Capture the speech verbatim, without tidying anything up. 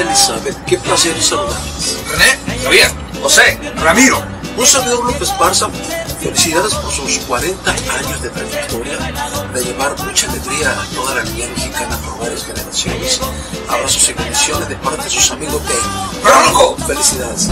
Elizabeth, qué placer saludarles. René, Javier, José, Ramiro. Un servidor López Barza, felicidades por sus cuarenta años de trayectoria, de llevar mucha alegría a toda la niña mexicana por varias generaciones. Abrazos y bendiciones de parte de sus amigos de PRONCO. Felicidades.